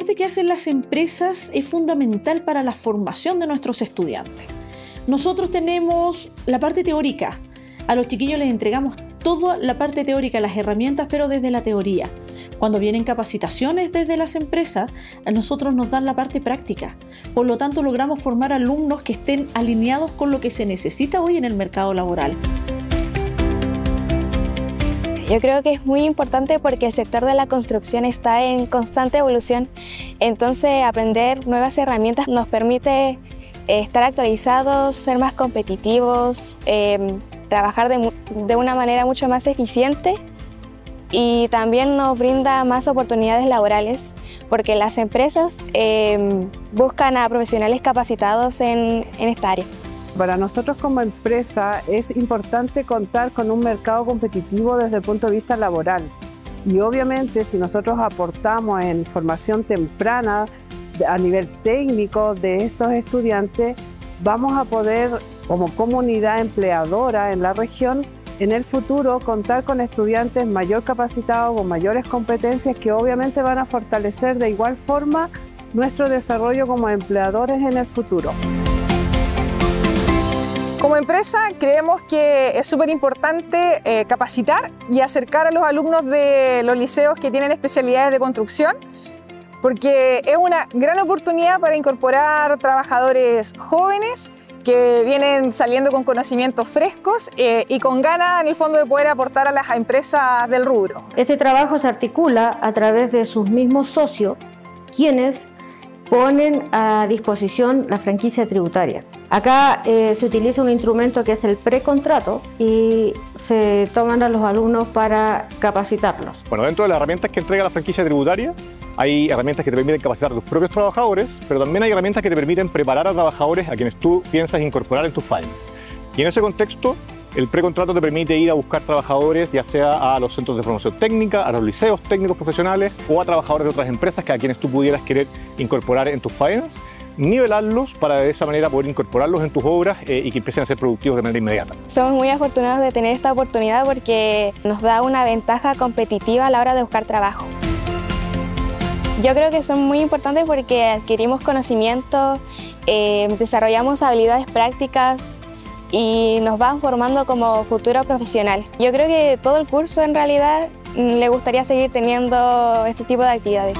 aporte que hacen las empresas es fundamental para la formación de nuestros estudiantes. Nosotros tenemos la parte teórica. A los chiquillos les entregamos toda la parte teórica, las herramientas, pero desde la teoría. Cuando vienen capacitaciones desde las empresas, a nosotros nos dan la parte práctica. Por lo tanto, logramos formar alumnos que estén alineados con lo que se necesita hoy en el mercado laboral. Yo creo que es muy importante porque el sector de la construcción está en constante evolución. Entonces, aprender nuevas herramientas nos permite estar actualizados, ser más competitivos, trabajar de una manera mucho más eficiente, y también nos brinda más oportunidades laborales porque las empresas buscan a profesionales capacitados en esta área. Para nosotros como empresa es importante contar con un mercado competitivo desde el punto de vista laboral, y obviamente si nosotros aportamos en formación temprana a nivel técnico de estos estudiantes, vamos a poder como comunidad empleadora en la región en el futuro contar con estudiantes mayor capacitados, con mayores competencias que obviamente van a fortalecer de igual forma nuestro desarrollo como empleadores en el futuro. Como empresa creemos que es súper importante capacitar y acercar a los alumnos de los liceos que tienen especialidades de construcción, porque es una gran oportunidad para incorporar trabajadores jóvenes que vienen saliendo con conocimientos frescos y con ganas en el fondo de poder aportar a las empresas del rubro. Este trabajo se articula a través de sus mismos socios, quienes ponen a disposición la franquicia tributaria. Acá se utiliza un instrumento que es el precontrato y se toman a los alumnos para capacitarlos. Bueno, dentro de las herramientas que entrega la franquicia tributaria, hay herramientas que te permiten capacitar a tus propios trabajadores, pero también hay herramientas que te permiten preparar a trabajadores a quienes tú piensas incorporar en tus firmas. Y en ese contexto, el precontrato te permite ir a buscar trabajadores, ya sea a los centros de formación técnica, a los liceos técnicos profesionales o a trabajadores de otras empresas que a quienes tú pudieras querer incorporar en tus faenas, nivelarlos para de esa manera poder incorporarlos en tus obras y que empiecen a ser productivos de manera inmediata. Somos muy afortunados de tener esta oportunidad porque nos da una ventaja competitiva a la hora de buscar trabajo. Yo creo que son muy importantes porque adquirimos conocimiento, desarrollamos habilidades prácticas y nos van formando como futuro profesional. Yo creo que todo el curso en realidad le gustaría seguir teniendo este tipo de actividades.